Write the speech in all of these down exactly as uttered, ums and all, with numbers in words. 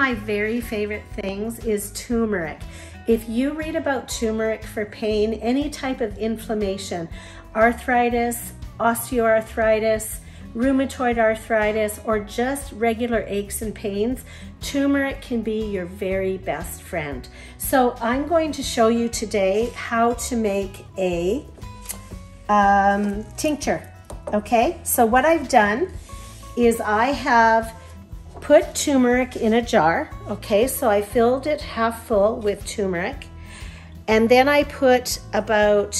my very favorite things is turmeric. If you read about turmeric for pain, any type of inflammation, arthritis, osteoarthritis, rheumatoid arthritis, or just regular aches and pains, turmeric can be your very best friend. So I'm going to show you today how to make a um, tincture, okay? So what I've done is I have put turmeric in a jar, okay? So I filled it half full with turmeric, and then I put about,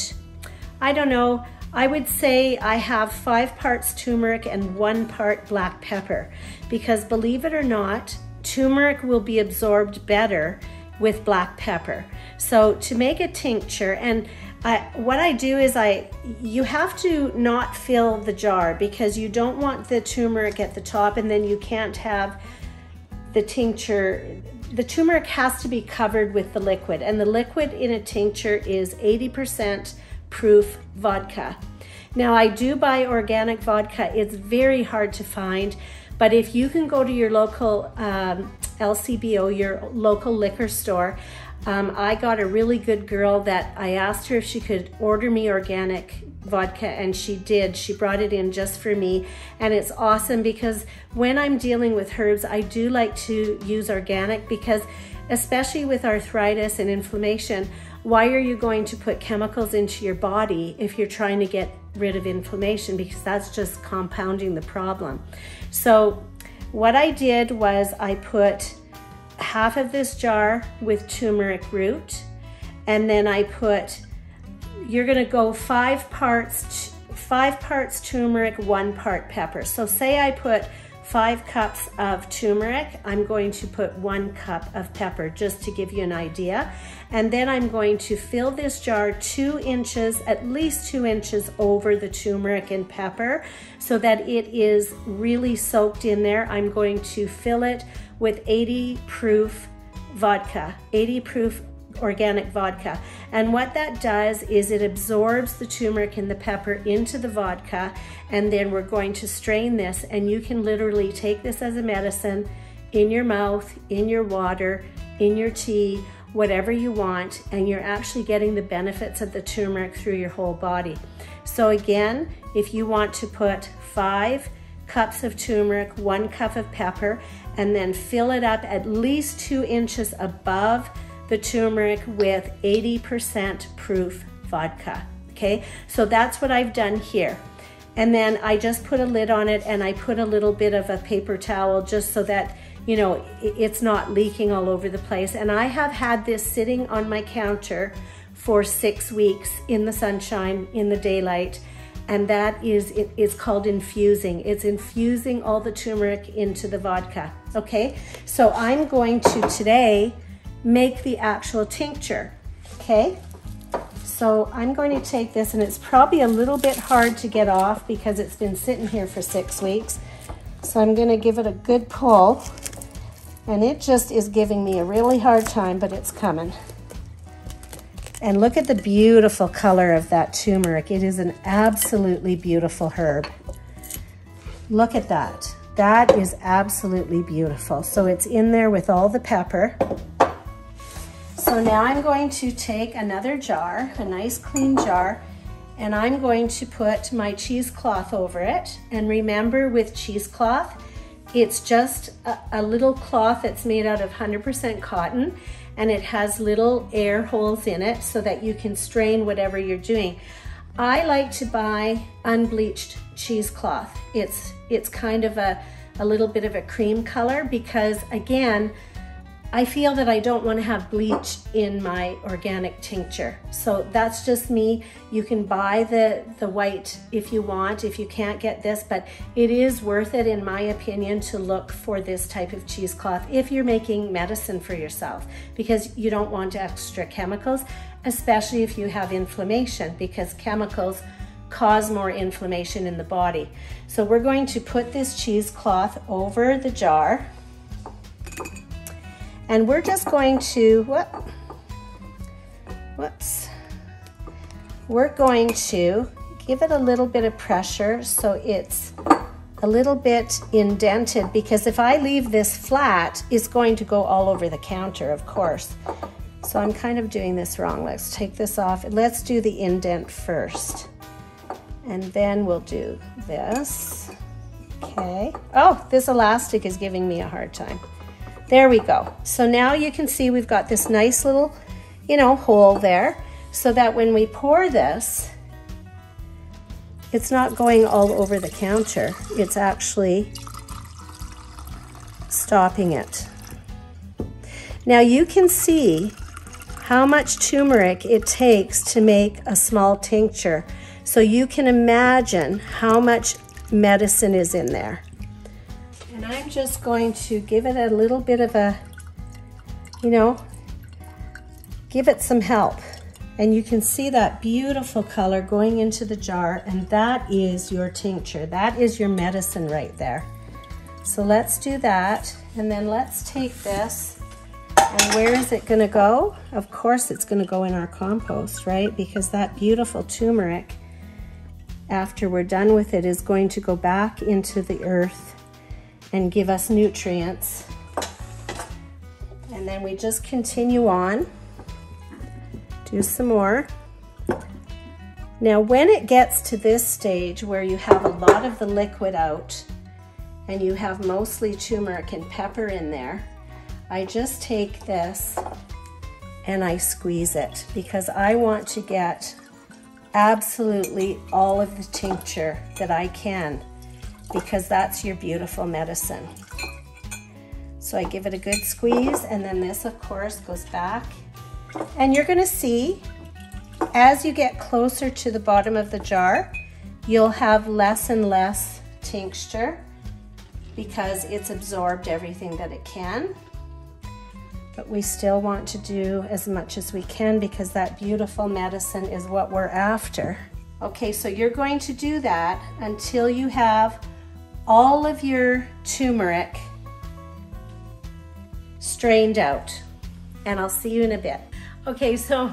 I don't know, I would say I have five parts turmeric and one part black pepper, because believe it or not, turmeric will be absorbed better with black pepper. So to make a tincture, and I, what I do is I, you have to not fill the jar because you don't want the turmeric at the top, and then you can't have the tincture. The turmeric has to be covered with the liquid, and the liquid in a tincture is eighty percent proof vodka. Now I do buy organic vodka. It's very hard to find, but if you can go to your local um, L C B O, your local liquor store, um, I got a really good girl that I asked her if she could order me organic vodka, and she did. She brought it in just for me, and it's awesome because when I'm dealing with herbs, I do like to use organic because especially with arthritis and inflammation, why are you going to put chemicals into your body if you're trying to get rid of inflammation? Because that's just compounding the problem. So what I did was I put half of this jar with turmeric root, and then I put, you're gonna go five parts, five parts turmeric, one part pepper. So say I put five cups of turmeric, I'm going to put one cup of pepper just to give you an idea. And then I'm going to fill this jar two inches, at least two inches over the turmeric and pepper so that it is really soaked in there. I'm going to fill it with eighty proof vodka, eighty proof organic vodka. And what that does is it absorbs the turmeric and the pepper into the vodka, and then we're going to strain this, and you can literally take this as a medicine in your mouth, in your water, in your tea, whatever you want, and you're actually getting the benefits of the turmeric through your whole body. So again, if you want to put five cups of turmeric, one cup of pepper, and then fill it up at least two inches above the turmeric with eighty percent proof vodka, okay? So that's what I've done here. And then I just put a lid on it, and I put a little bit of a paper towel just so that, you know, it's not leaking all over the place. And I have had this sitting on my counter for six weeks in the sunshine, in the daylight, and that is, it, it's called infusing. It's infusing all the turmeric into the vodka, okay? So I'm going to today make the actual tincture, okay? So I'm going to take this, and it's probably a little bit hard to get off because it's been sitting here for six weeks. So I'm gonna give it a good pull, and it just is giving me a really hard time, but it's coming. And look at the beautiful color of that turmeric. It is an absolutely beautiful herb. Look at that. That is absolutely beautiful. So it's in there with all the pepper. So now I'm going to take another jar, a nice clean jar, and I'm going to put my cheesecloth over it. And remember, with cheesecloth, it's just a, a little cloth that's made out of one hundred percent cotton, and it has little air holes in it so that you can strain whatever you're doing. I like to buy unbleached cheesecloth. It's, it's kind of a, a little bit of a cream color because, again, I feel that I don't want to have bleach in my organic tincture. So that's just me. You can buy the, the white if you want, if you can't get this, but it is worth it, in my opinion, to look for this type of cheesecloth if you're making medicine for yourself, because you don't want extra chemicals, especially if you have inflammation, because chemicals cause more inflammation in the body. So we're going to put this cheesecloth over the jar. And we're just going to, whoop, whoops, we're going to give it a little bit of pressure so it's a little bit indented, because if I leave this flat, it's going to go all over the counter, of course. So I'm kind of doing this wrong. Let's take this off. Let's do the indent first. And then we'll do this. Okay. Oh, this elastic is giving me a hard time. There we go. So now you can see we've got this nice little, you know, hole there, so that when we pour this, it's not going all over the counter. It's actually stopping it. Now you can see how much turmeric it takes to make a small tincture. So you can imagine how much medicine is in there. And I'm just going to give it a little bit of a, you know, give it some help. And you can see that beautiful color going into the jar, and that is your tincture. That is your medicine right there. So let's do that, and then let's take this, and where is it gonna go? Of course it's gonna go in our compost, right? Because that beautiful turmeric, after we're done with it, is going to go back into the earth and give us nutrients. And then we just continue on. Do some more. Now when it gets to this stage where you have a lot of the liquid out and you have mostly turmeric and pepper in there, I just take this and I squeeze it, because I want to get absolutely all of the tincture that I can, because that's your beautiful medicine. So I give it a good squeeze, and then this of course goes back. And you're gonna see, as you get closer to the bottom of the jar, you'll have less and less tincture, because it's absorbed everything that it can. But we still want to do as much as we can, because that beautiful medicine is what we're after. Okay, so you're going to do that until you have all of your turmeric strained out. And I'll see you in a bit. Okay, so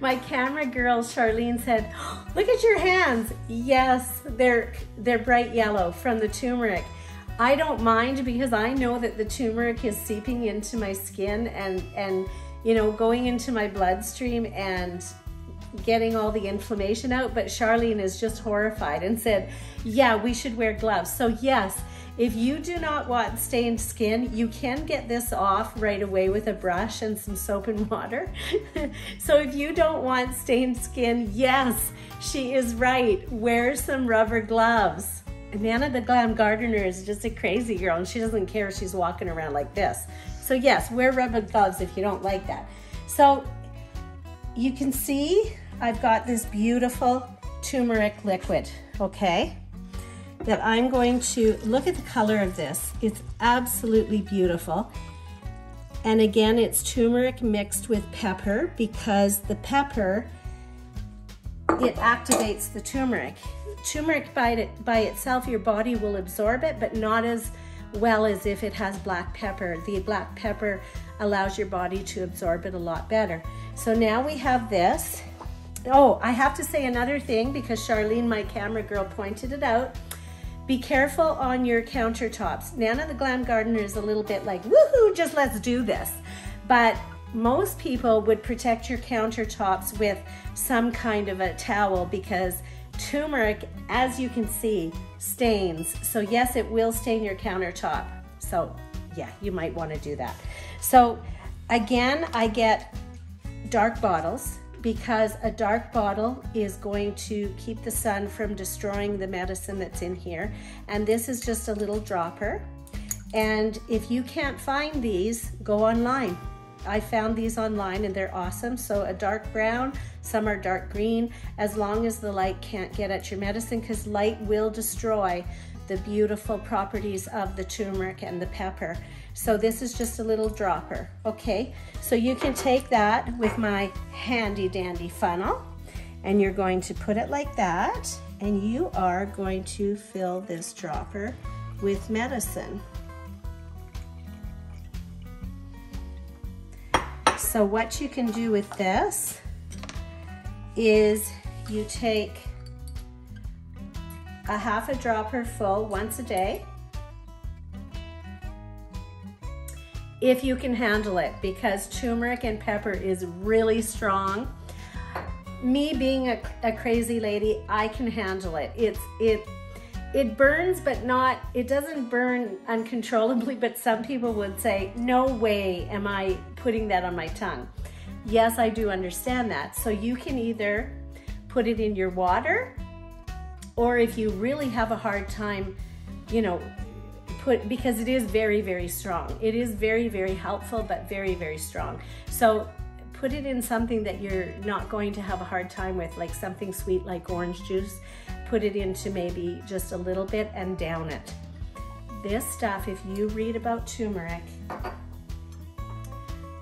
my camera girl, Charlene, said, oh, look at your hands. Yes, they're, they're bright yellow from the turmeric. I don't mind, because I know that the turmeric is seeping into my skin and, and you know, going into my bloodstream and getting all the inflammation out. But Charlene is just horrified and said, yeah, we should wear gloves. So yes, if you do not want stained skin, you can get this off right away with a brush and some soap and water. So if you don't want stained skin, yes, she is right. Wear some rubber gloves. Nana the Glam Gardener is just a crazy girl, and she doesn't care if she's walking around like this. So yes, wear rubber gloves if you don't like that. So you can see I've got this beautiful turmeric liquid, okay? That I'm going to, look at the color of this. It's absolutely beautiful. And again, it's turmeric mixed with pepper, because the pepper, it activates the turmeric. Turmeric by, it, by itself, your body will absorb it, but not as well as if it has black pepper. The black pepper allows your body to absorb it a lot better. So now we have this. Oh, I have to say another thing, because Charlene, my camera girl, pointed it out. Be careful on your countertops. Nana the Glam Gardener is a little bit like, woohoo, just let's do this. But most people would protect your countertops with some kind of a towel, because turmeric, as you can see, stains. So yes, it will stain your countertop. So yeah, you might want to do that. So again, I get dark bottles, because a dark bottle is going to keep the sun from destroying the medicine that's in here. And this is just a little dropper. And if you can't find these, go online. I found these online and they're awesome. So a dark brown, some are dark green, as long as the light can't get at your medicine, because light will destroy the beautiful properties of the turmeric and the pepper. So this is just a little dropper, okay? So you can take that with my handy dandy funnel, and you're going to put it like that, and you are going to fill this dropper with medicine. So what you can do with this is you take a half a dropper full once a day, if you can handle it, because turmeric and pepper is really strong. Me being a, a crazy lady, I can handle it. It's it it burns, but not, it doesn't burn uncontrollably, but some people would say, no way am I putting that on my tongue. Yes, I do understand that. So you can either put it in your water, or if you really have a hard time, you know, put, because it is very, very strong. It is very, very helpful, but very, very strong. So put it in something that you're not going to have a hard time with, like something sweet like orange juice. Put it into maybe just a little bit and down it. This stuff, if you read about turmeric,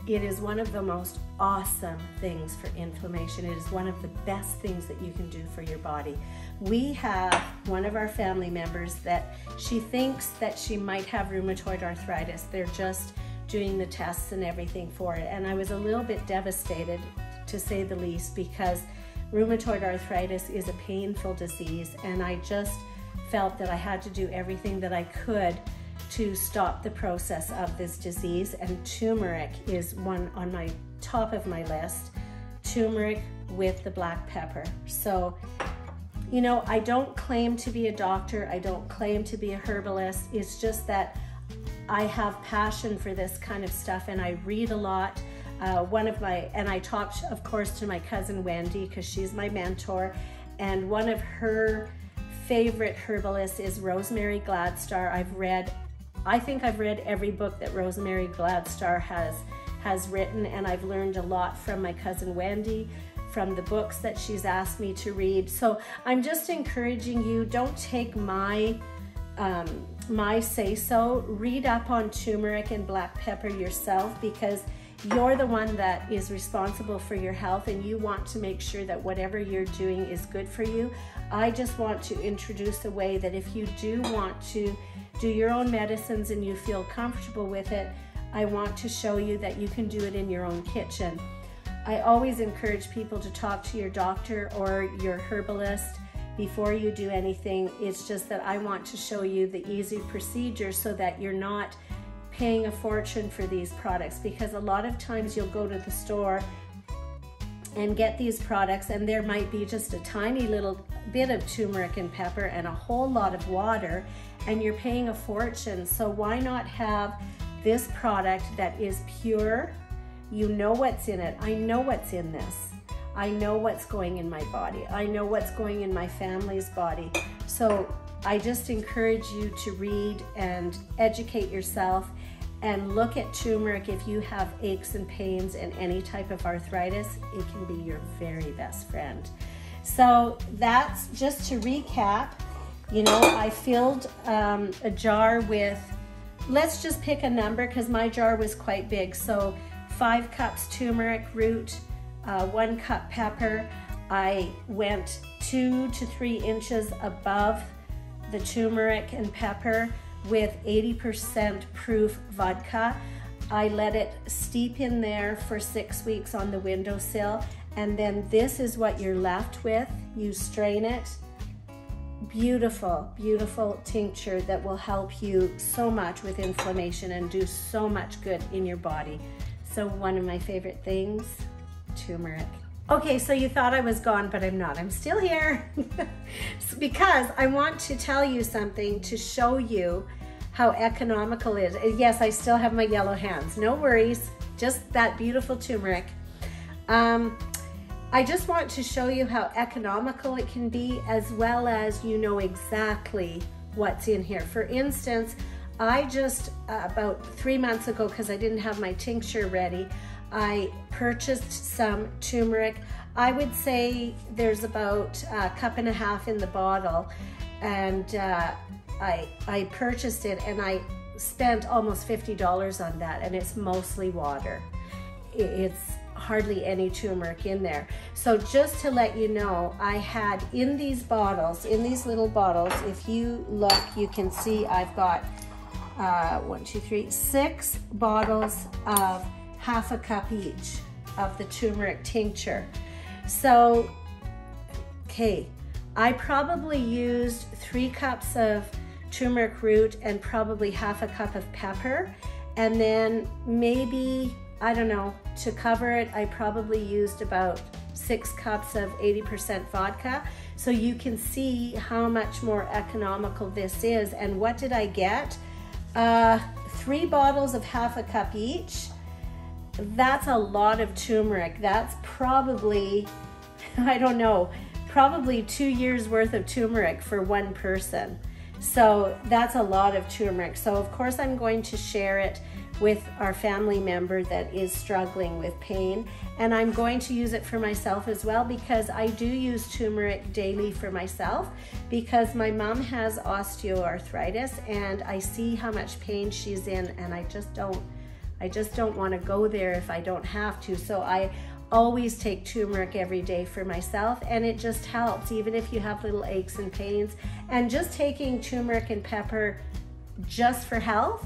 it is one of the most awesome things for inflammation. It is one of the best things that you can do for your body. We have one of our family members that she thinks that she might have rheumatoid arthritis. They're just doing the tests and everything for it. And I was a little bit devastated, to say the least, because rheumatoid arthritis is a painful disease, and I just felt that I had to do everything that I could to stop the process of this disease, and turmeric is one on my top of my list. Turmeric with the black pepper. So, you know, I don't claim to be a doctor, I don't claim to be a herbalist, it's just that I have passion for this kind of stuff and I read a lot. Uh, one of my, and I talked of course to my cousin Wendy because she's my mentor, and one of her favorite herbalists is Rosemary Gladstar. I've read I think I've read every book that Rosemary Gladstar has, has written, and I've learned a lot from my cousin Wendy, from the books that she's asked me to read. So I'm just encouraging you, don't take my, um, my say-so. Read up on turmeric and black pepper yourself, because you're the one that is responsible for your health and you want to make sure that whatever you're doing is good for you. I just want to introduce a way that if you do want to do your own medicines and you feel comfortable with it, I want to show you that you can do it in your own kitchen. I always encourage people to talk to your doctor or your herbalist before you do anything. It's just that I want to show you the easy procedure so that you're not paying a fortune for these products, because a lot of times you'll go to the store and get these products and there might be just a tiny little bit of turmeric and pepper and a whole lot of water, and you're paying a fortune. So why not have this product that is pure? You know what's in it. I know what's in this. I know what's going in my body. I know what's going in my family's body. So I just encourage you to read and educate yourself and look at turmeric. If you have aches and pains and any type of arthritis, it can be your very best friend. So that's just to recap. You know, I filled um, a jar with, let's just pick a number because my jar was quite big. So five cups turmeric root, uh, one cup pepper. I went two to three inches above the turmeric and pepper with eighty percent proof vodka. I let it steep in there for six weeks on the windowsill, and then this is what you're left with. You strain it. Beautiful, beautiful tincture that will help you so much with inflammation and do so much good in your body. So one of my favorite things, turmeric. Okay, so you thought I was gone, but I'm not. I'm still here because I want to tell you something to show you how economical it is. Yes, I still have my yellow hands. No worries, just that beautiful turmeric. Um, I just want to show you how economical it can be, as well as you know exactly what's in here. For instance, I just, uh, about three months ago, because I didn't have my tincture ready, I purchased some turmeric. I would say there's about a cup and a half in the bottle, and uh, I, I purchased it and I spent almost fifty dollars on that, and it's mostly water. It's hardly any turmeric in there. So just to let you know, I had in these bottles, in these little bottles, if you look, you can see I've got uh, one, two, three, six bottles of half a cup each of the turmeric tincture. So, okay, I probably used three cups of turmeric root and probably half a cup of pepper. And then maybe, I don't know, to cover it, I probably used about six cups of eighty percent vodka. So you can see how much more economical this is. And what did I get? Uh, three bottles of half a cup each. That's a lot of turmeric. That's probably, I don't know, probably two years worth of turmeric for one person. So that's a lot of turmeric. So of course I'm going to share it with our family member that is struggling with pain. And I'm going to use it for myself as well, because I do use turmeric daily for myself, because my mom has osteoarthritis and I see how much pain she's in, and I just don't, I just don't want to go there if I don't have to. So I always take turmeric every day for myself, and it just helps, even if you have little aches and pains. And just taking turmeric and pepper just for health,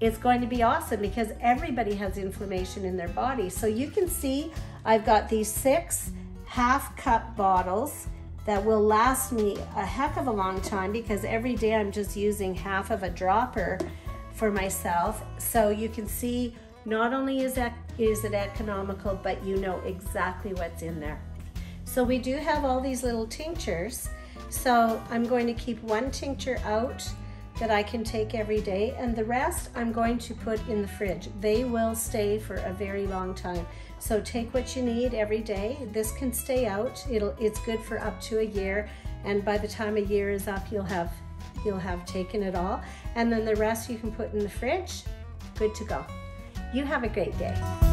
it's going to be awesome, because everybody has inflammation in their body. So you can see I've got these six half cup bottles that will last me a heck of a long time, because every day I'm just using half of a dropper for myself. So you can see not only is that is it economical, but you know exactly what's in there. So we do have all these little tinctures. So I'm going to keep one tincture out that I can take every day, and the rest I'm going to put in the fridge. They will stay for a very long time. So take what you need every day. This can stay out. It'll, it's good for up to a year, and by the time a year is up, you'll have, you'll have taken it all. And then the rest you can put in the fridge. Good to go. You have a great day.